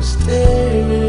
Stay.